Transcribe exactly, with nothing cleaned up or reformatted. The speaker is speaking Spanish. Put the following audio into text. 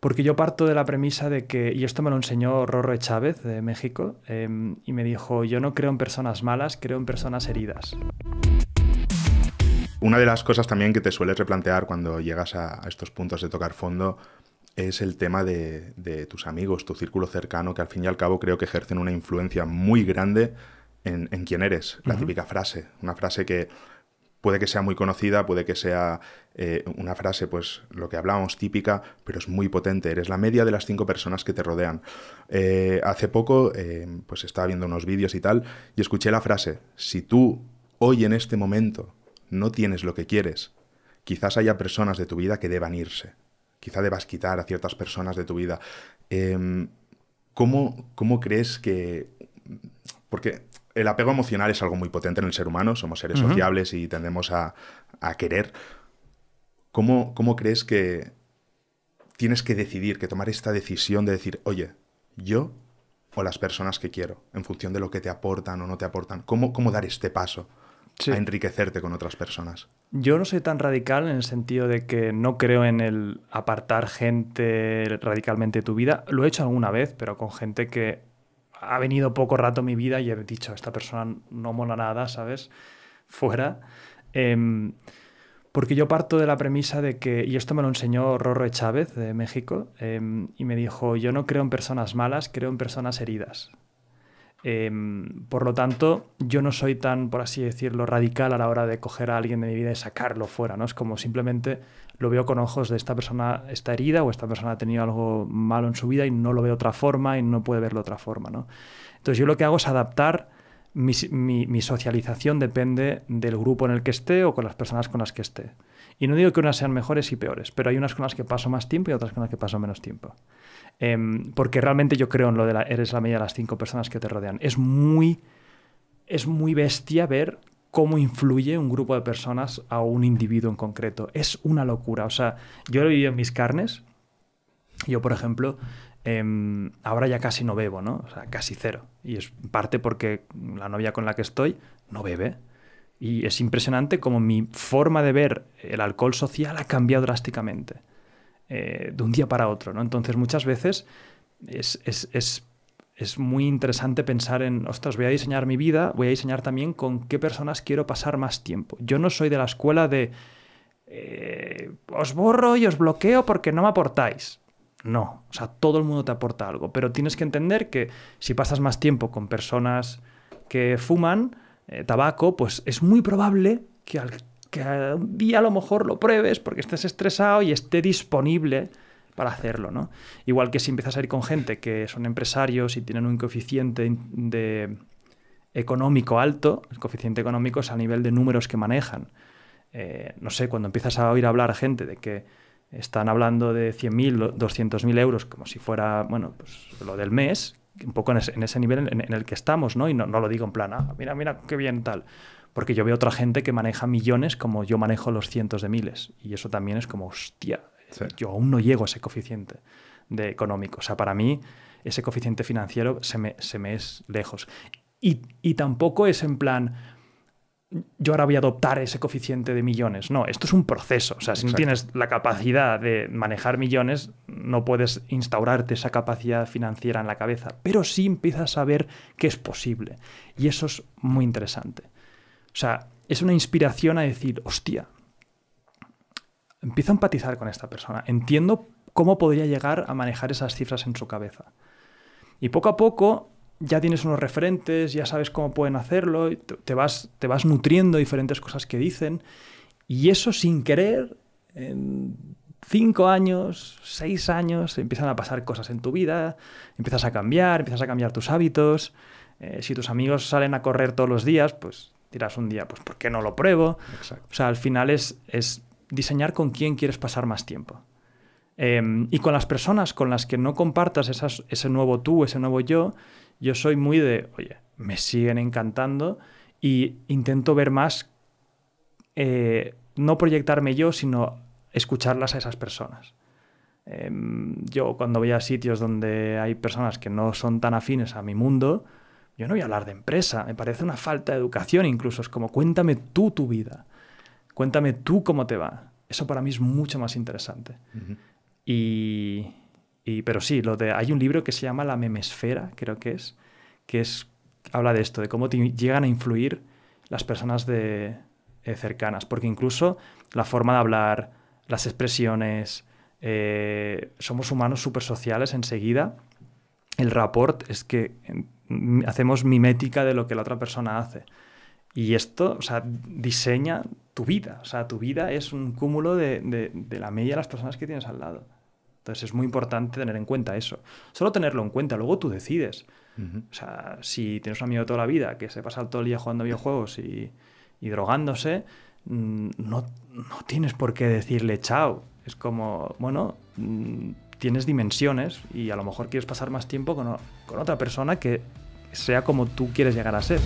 Porque yo parto de la premisa de que, y esto me lo enseñó Rorro Chávez de México, eh, y me dijo, yo no creo en personas malas, creo en personas heridas. Una de las cosas también que te sueles replantear cuando llegas a, a estos puntos de tocar fondo es el tema de, de tus amigos, tu círculo cercano, que al fin y al cabo creo que ejercen una influencia muy grande en, en quién eres. La uh-huh. típica frase, una frase que... puede que sea muy conocida, puede que sea eh, una frase, pues lo que hablábamos, típica, pero es muy potente. Eres la media de las cinco personas que te rodean. Eh, hace poco, eh, pues estaba viendo unos vídeos y tal, y escuché la frase, si tú hoy en este momento no tienes lo que quieres, quizás haya personas de tu vida que deban irse. Quizá debas quitar a ciertas personas de tu vida. Eh, ¿cómo, cómo crees que...? Porque... el apego emocional es algo muy potente en el ser humano, somos seres uh-huh. sociables y tendemos a, a querer. ¿Cómo, ¿Cómo crees que tienes que decidir, que tomar esta decisión de decir, oye, yo o las personas que quiero, en función de lo que te aportan o no te aportan? ¿Cómo, cómo dar este paso sí. a enriquecerte con otras personas? Yo no soy tan radical en el sentido de que no creo en el apartar gente radicalmente de tu vida. Lo he hecho alguna vez, pero con gente que... ha venido poco rato en mi vida y he dicho, esta persona no mola nada, ¿sabes? Fuera. Eh, porque yo parto de la premisa de que, y esto me lo enseñó Rorro Chávez de México, eh, y me dijo, yo no creo en personas malas, creo en personas heridas. Eh, por lo tanto, yo no soy tan, por así decirlo, radical a la hora de coger a alguien de mi vida y sacarlo fuera, ¿no? Es como simplemente lo veo con ojos de esta persona está herida o esta persona ha tenido algo malo en su vida y no lo veo de otra forma y no puede verlo de otra forma, ¿no? Entonces yo lo que hago es adaptar mi, mi, mi socialización, depende del grupo en el que esté o con las personas con las que esté. Y no digo que unas sean mejores y peores, pero hay unas con las que paso más tiempo y otras con las que paso menos tiempo. Eh, porque realmente yo creo en lo de la, eres la media de las cinco personas que te rodean. Es muy, es muy bestia ver cómo influye un grupo de personas a un individuo en concreto. Es una locura. O sea, yo lo he vivido en mis carnes. Yo, por ejemplo, eh, ahora ya casi no bebo, ¿no? O sea, casi cero. Y es parte porque la novia con la que estoy no bebe. Y es impresionante cómo mi forma de ver el alcohol social ha cambiado drásticamente eh, de un día para otro, ¿no? Entonces muchas veces es, es, es, es muy interesante pensar en, ostras, voy a diseñar mi vida, voy a diseñar también con qué personas quiero pasar más tiempo. Yo no soy de la escuela de eh, os borro y os bloqueo porque no me aportáis. No, o sea, todo el mundo te aporta algo, pero tienes que entender que si pasas más tiempo con personas que fuman tabaco, pues es muy probable que, al, que un día a lo mejor lo pruebes porque estés estresado y esté disponible para hacerlo, ¿no? Igual que si empiezas a ir con gente que son empresarios y tienen un coeficiente de económico alto, el coeficiente económico es a nivel de números que manejan. Eh, no sé, cuando empiezas a oír hablar a gente de que están hablando de cien mil, doscientos mil euros, como si fuera, bueno, pues lo del mes, un poco en ese, en ese nivel en, en el que estamos, ¿no? Y no, no lo digo en plan, ah, mira, mira, qué bien tal. Porque yo veo otra gente que maneja millones como yo manejo los cientos de miles. Y eso también es como, hostia, sí. yo aún no llego a ese coeficiente de económico. O sea, para mí, ese coeficiente financiero se me, se me es lejos. Y, y tampoco es en plan, yo ahora voy a adoptar ese coeficiente de millones. No, esto es un proceso. O sea, si Exacto. no tienes la capacidad de manejar millones, no puedes instaurarte esa capacidad financiera en la cabeza. Pero sí empiezas a ver que es posible. Y eso es muy interesante. O sea, es una inspiración a decir, hostia, empiezo a empatizar con esta persona. Entiendo cómo podría llegar a manejar esas cifras en su cabeza. Y poco a poco... ya tienes unos referentes, ya sabes cómo pueden hacerlo, te vas, te vas nutriendo diferentes cosas que dicen y eso sin querer, en cinco años, seis años, empiezan a pasar cosas en tu vida, empiezas a cambiar, empiezas a cambiar tus hábitos. Eh, si tus amigos salen a correr todos los días, pues dirás un día, pues ¿por qué no lo pruebo? Exacto. O sea, al final es, es diseñar con quién quieres pasar más tiempo. Eh, y con las personas con las que no compartas esas, ese nuevo tú, ese nuevo yo, yo soy muy de, oye, me siguen encantando y intento ver más, eh, no proyectarme yo, sino escucharlas a esas personas. Eh, yo cuando voy a sitios donde hay personas que no son tan afines a mi mundo, yo no voy a hablar de empresa, me parece una falta de educación incluso, es como cuéntame tú tu vida, cuéntame tú cómo te va. Eso para mí es mucho más interesante. Uh-huh. Y, Y, pero sí, lo de, hay un libro que se llama La Memesfera, creo que es, que es, habla de esto, de cómo te llegan a influir las personas de, eh, cercanas. Porque incluso la forma de hablar, las expresiones, eh, somos humanos súper sociales enseguida. El rapport es que hacemos mimética de lo que la otra persona hace. Y esto, o sea, diseña tu vida. O sea, tu vida es un cúmulo de, de, de la media de las personas que tienes al lado. Entonces es muy importante tener en cuenta eso. Solo tenerlo en cuenta, luego tú decides. Uh-huh. O sea, si tienes un amigo toda la vida que se pasa todo el día jugando videojuegos y, y drogándose, no, no tienes por qué decirle chao. Es como, bueno, tienes dimensiones y a lo mejor quieres pasar más tiempo con, con otra persona que sea como tú quieres llegar a ser.